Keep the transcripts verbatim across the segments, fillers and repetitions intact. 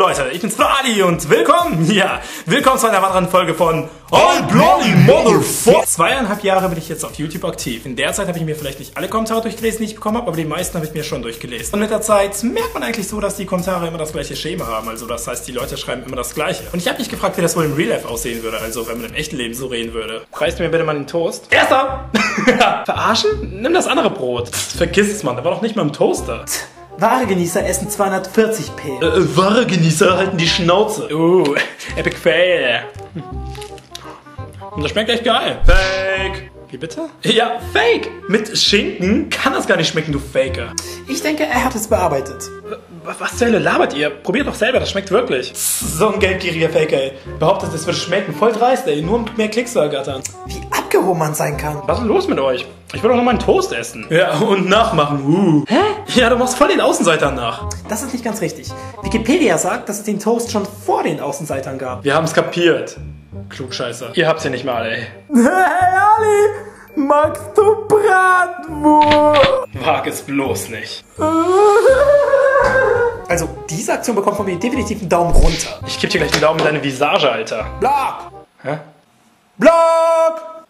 Leute, ich bin's Bradi und willkommen, ja, willkommen zu einer weiteren Folge von All Bloody Motherfuck. Zweieinhalb Jahre bin ich jetzt auf YouTube aktiv. In der Zeit habe ich mir vielleicht nicht alle Kommentare durchgelesen, die ich bekommen habe, aber die meisten habe ich mir schon durchgelesen. Und mit der Zeit merkt man eigentlich so, dass die Kommentare immer das gleiche Schema haben, also das heißt, die Leute schreiben immer das Gleiche. Und ich habe mich gefragt, wie das wohl im Real Life aussehen würde, also wenn man im echten Leben so reden würde. Reißt mir bitte mal den Toast. Erster! Verarschen? Nimm das andere Brot. Das vergisst man, da war doch nicht mal im Toaster. Wahre Genießer essen zweihundertvierzig p. Äh, wahre Genießer halten die Schnauze. Uh, epic fail. Und das schmeckt echt geil. Fake. Wie bitte? Ja, Fake. Mit Schinken kann das gar nicht schmecken, du Faker. Ich denke, er hat es bearbeitet. Was zur Hölle labert ihr? Probiert doch selber, das schmeckt wirklich. So ein geldgieriger Faker, ey. Behauptet, es wird schmecken. Voll dreist, ey. Nur um mehr Klicks zu ergattern. Wie abgehoben man sein kann. Was ist los mit euch? Ich will doch noch mal einen Toast essen. Ja, und nachmachen. Uh. Hä? Ja, du machst voll den Außenseitern nach. Das ist nicht ganz richtig. Wikipedia sagt, dass es den Toast schon vor den Außenseitern gab. Wir haben es kapiert. Klugscheißer. Ihr habt's ja nicht mal, ey. Hey, Ali! Magst du Brandwurst? Wag es bloß nicht. Also, diese Aktion bekommt von mir definitiv einen Daumen runter. Ich geb dir gleich den Daumen in deine Visage, Alter. Block! Hä? Block!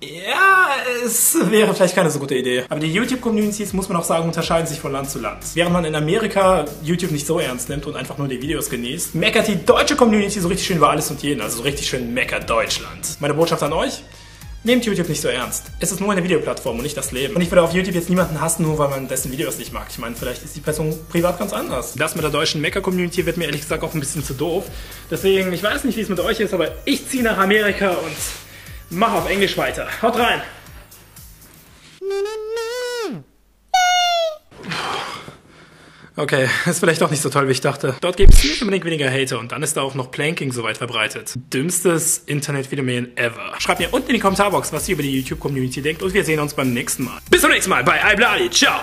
Ja, es wäre vielleicht keine so gute Idee. Aber die YouTube-Communities, muss man auch sagen, unterscheiden sich von Land zu Land. Während man in Amerika YouTube nicht so ernst nimmt und einfach nur die Videos genießt, meckert die deutsche Community so richtig schön über alles und jeden, also so richtig schön meckert Deutschland. Meine Botschaft an euch? Nehmt YouTube nicht so ernst. Es ist nur eine Videoplattform und nicht das Leben. Und ich würde auf YouTube jetzt niemanden hassen, nur weil man dessen Videos nicht mag. Ich meine, vielleicht ist die Person privat ganz anders. Das mit der deutschen Mecker-Community wird mir ehrlich gesagt auch ein bisschen zu doof. Deswegen, ich weiß nicht, wie es mit euch ist, aber ich ziehe nach Amerika und mach auf Englisch weiter. Haut rein! Okay, ist vielleicht doch nicht so toll, wie ich dachte. Dort gibt es nicht unbedingt weniger Hater und dann ist da auch noch Planking so weit verbreitet. Dümmstes Internetphänomen ever. Schreibt mir unten in die Kommentarbox, was ihr über die YouTube-Community denkt und wir sehen uns beim nächsten Mal. Bis zum nächsten Mal bei iBlali. Ciao!